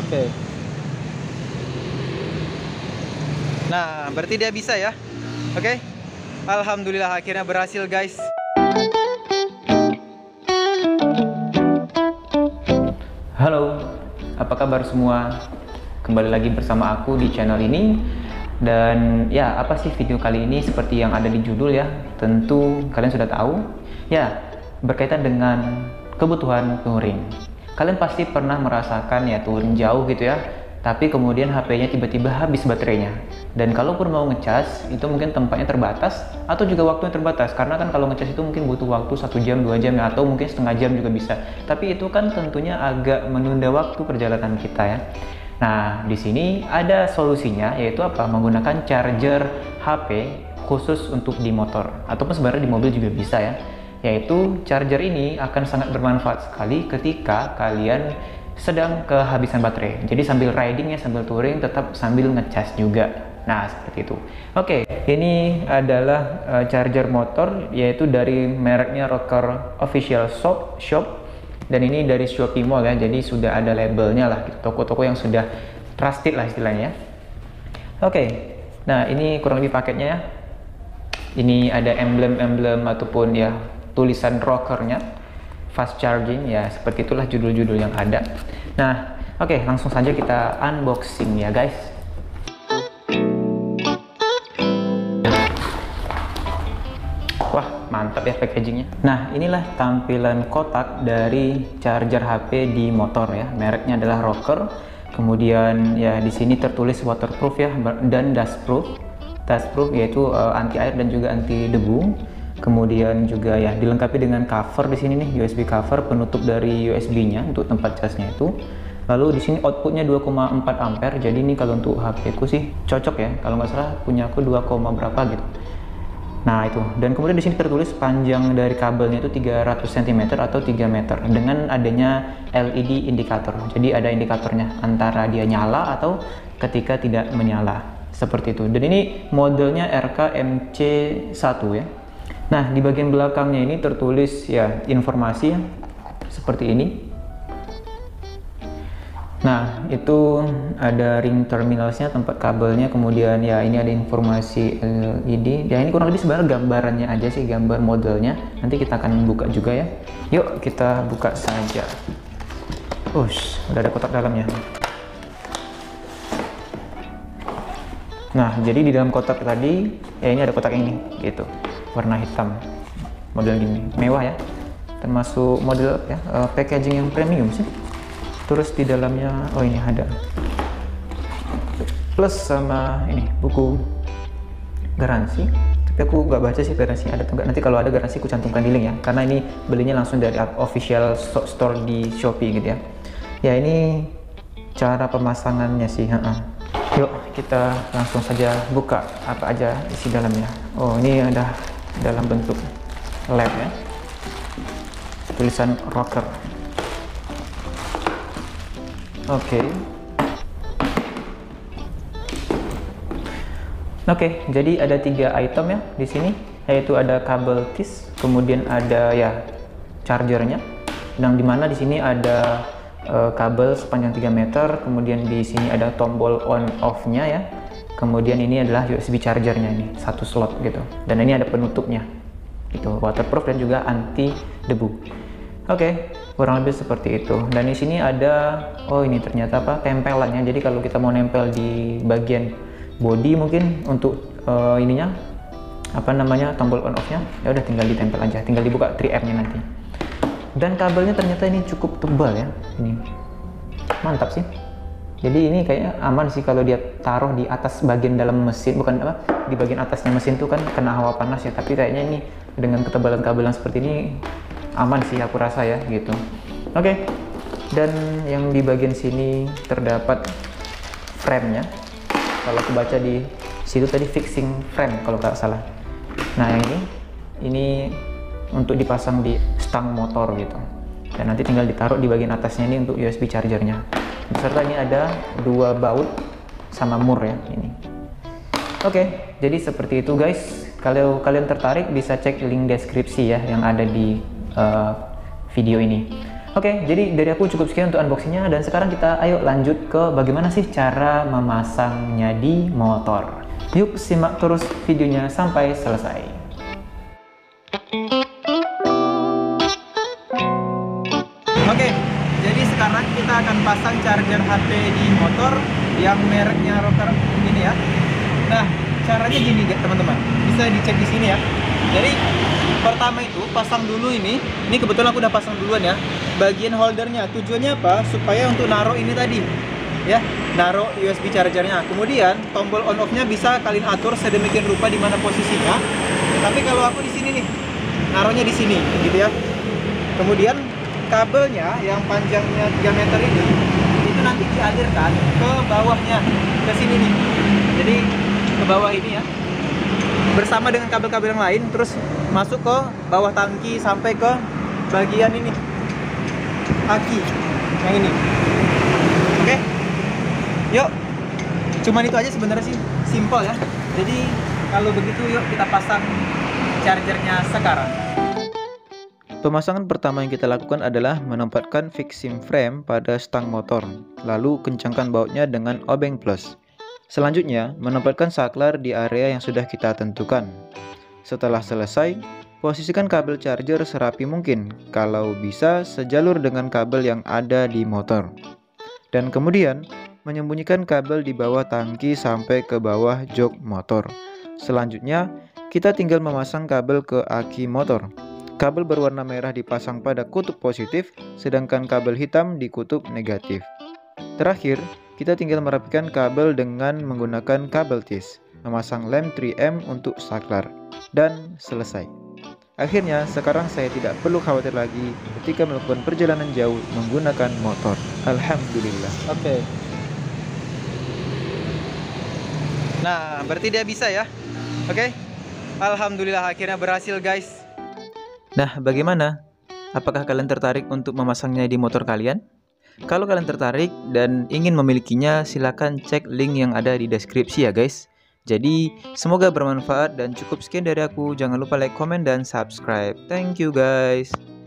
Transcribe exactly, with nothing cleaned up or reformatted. Oke. Nah, berarti dia bisa ya. Oke. Alhamdulillah akhirnya berhasil, guys. Halo, apa kabar semua? Kembali lagi bersama aku di channel ini. Dan ya, apa sih video kali ini? Seperti yang ada di judul ya, tentu kalian sudah tahu. Ya, berkaitan dengan kebutuhan touring. Kalian pasti pernah merasakan ya, touring jauh gitu ya, tapi kemudian H P-nya tiba-tiba habis baterainya. Dan kalaupun mau ngecas, itu mungkin tempatnya terbatas atau juga waktunya terbatas. Karena kan kalau ngecas itu mungkin butuh waktu satu jam, dua jam ya, atau mungkin setengah jam juga bisa. Tapi itu kan tentunya agak menunda waktu perjalanan kita ya. Nah, di sini ada solusinya, yaitu apa? Menggunakan charger H P khusus untuk di motor ataupun sebenarnya di mobil juga bisa ya. Yaitu charger ini akan sangat bermanfaat sekali ketika kalian sedang kehabisan baterai. Jadi sambil riding ya, sambil touring, tetap sambil ngecas juga. Nah, seperti itu. Oke, ini adalah uh, charger motor, yaitu dari mereknya Rocker Official Shop, Shop. Dan ini dari Shopee Mall ya, jadi sudah ada labelnya lah, toko-toko yang sudah trusted lah istilahnya. Oke, nah ini kurang lebih paketnya ya. Ini ada emblem-emblem ataupun ya tulisan rockernya. Fast charging ya, seperti itulah judul-judul yang ada. Nah, oke, langsung saja kita unboxing ya, guys. Wah, mantap ya packagingnya. Nah, inilah tampilan kotak dari charger H P di motor ya. Mereknya adalah Rocker. Kemudian ya di sini tertulis waterproof ya dan dustproof. Dustproof yaitu uh, anti air dan juga anti debu. Kemudian juga ya dilengkapi dengan cover di sini nih, U S B cover penutup dari U S B-nya untuk tempat casnya itu. Lalu di sini outputnya dua koma empat ampere. Jadi ini kalau untuk H P ku sih cocok ya. Kalau nggak salah punya aku dua, berapa gitu. Nah, itu. Dan kemudian di sini tertulis panjang dari kabelnya itu tiga ratus sentimeter atau tiga meter dengan adanya L E D indikator. Jadi ada indikatornya antara dia nyala atau ketika tidak menyala. Seperti itu. Dan ini modelnya R K M C satu ya. Nah, di bagian belakangnya ini tertulis ya informasi seperti ini. Nah, itu ada ring terminalsnya, tempat kabelnya, kemudian ya ini ada informasi L E D. Ya, ini kurang lebih sebenarnya gambarannya aja sih, gambar modelnya. Nanti kita akan buka juga ya. Yuk, kita buka saja. Ush, udah ada kotak dalamnya. Nah, jadi di dalam kotak tadi, ya ini ada kotak ini, gitu. Warna hitam, model gini mewah ya, termasuk model ya, uh, packaging yang premium sih. Terus di dalamnya, oh ini ada plus sama ini buku garansi, tapi aku nggak baca sih garansinya ada atau nggak. Nanti kalau ada garansi aku cantumkan di link ya, karena ini belinya langsung dari official store di Shopee gitu ya. Ya, ini cara pemasangannya sih. Ha-ha. Yuk, kita langsung saja buka apa aja isi dalamnya. Oh, ini ada dalam bentuk lab ya, tulisan Rocker. Oke, okay. Oke, okay, jadi ada tiga item ya di sini, yaitu ada kabel T I S, kemudian ada ya chargernya, yang dimana di sini ada uh, kabel sepanjang tiga meter, kemudian di sini ada tombol on off-nya ya. Kemudian ini adalah U S B chargernya ini, satu slot gitu. Dan ini ada penutupnya, gitu, waterproof dan juga anti debu. Oke, okay, kurang lebih seperti itu. Dan di sini ada, oh ini ternyata apa, tempelannya. Jadi kalau kita mau nempel di bagian body mungkin untuk uh, ininya, apa namanya, tombol on off-nya, ya udah tinggal ditempel aja, tinggal dibuka tiga M-nya nanti. Dan kabelnya ternyata ini cukup tebal ya, ini mantap sih. Jadi ini kayaknya aman sih kalau dia taruh di atas bagian dalam mesin, bukan apa, di bagian atasnya mesin tuh kan kena hawa panas ya, tapi kayaknya ini dengan ketebalan kabel yang seperti ini aman sih aku rasa ya gitu. Oke, okay. Dan yang di bagian sini terdapat frame-nya. Kalau aku baca di situ tadi fixing frame kalau nggak salah. Nah, yang ini ini untuk dipasang di stang motor gitu. Dan nanti tinggal ditaruh di bagian atasnya ini untuk U S B chargernya. Beserta ini ada dua baut sama mur ya ini. Oke, jadi seperti itu, guys. Kalau kalian tertarik bisa cek link deskripsi ya yang ada di uh, video ini. Oke, jadi dari aku cukup sekian untuk unboxingnya, dan sekarang kita ayo lanjut ke bagaimana sih cara memasangnya di motor. Yuk simak terus videonya sampai selesai. Oke, jadi sekarang kita akan pasang charger H P di motor yang mereknya Rocker ini ya. Nah, caranya gini teman-teman, bisa dicek di sini ya. Jadi pertama itu pasang dulu ini, ini kebetulan aku udah pasang duluan ya, bagian holdernya. Tujuannya apa? Supaya untuk naruh ini tadi ya, naruh U S B chargernya. Kemudian tombol on off nya bisa kalian atur sedemikian rupa di mana posisinya. Tapi kalau aku di sini nih, naruhnya di sini gitu ya. Kemudian kabelnya yang panjangnya tiga meter ini itu nanti dialirkan ke bawahnya, ke sini nih. Jadi ke bawah ini ya, bersama dengan kabel-kabel yang lain, terus masuk ke bawah tangki sampai ke bagian ini aki yang ini. Oke, yuk, cuman itu aja sebenarnya sih, simple ya. Jadi kalau begitu yuk kita pasang chargernya sekarang. Pemasangan pertama yang kita lakukan adalah menempatkan fixing frame pada stang motor, lalu kencangkan bautnya dengan obeng plus. Selanjutnya, menempatkan saklar di area yang sudah kita tentukan. Setelah selesai, posisikan kabel charger serapi mungkin, kalau bisa sejalur dengan kabel yang ada di motor. Dan kemudian, menyembunyikan kabel di bawah tangki sampai ke bawah jok motor. Selanjutnya, kita tinggal memasang kabel ke aki motor. Kabel berwarna merah dipasang pada kutub positif, sedangkan kabel hitam di kutub negatif. Terakhir, kita tinggal merapikan kabel dengan menggunakan kabel tis, memasang lem tiga M untuk saklar, dan selesai. Akhirnya, sekarang saya tidak perlu khawatir lagi ketika melakukan perjalanan jauh menggunakan motor. Alhamdulillah. Oke. Okay. Nah, berarti dia bisa ya. Oke. Okay. Alhamdulillah akhirnya berhasil, guys. Nah, bagaimana? Apakah kalian tertarik untuk memasangnya di motor kalian? Kalau kalian tertarik dan ingin memilikinya, silahkan cek link yang ada di deskripsi ya guys. Jadi semoga bermanfaat, dan cukup sekian dari aku. Jangan lupa like, comment, dan subscribe. Thank you guys.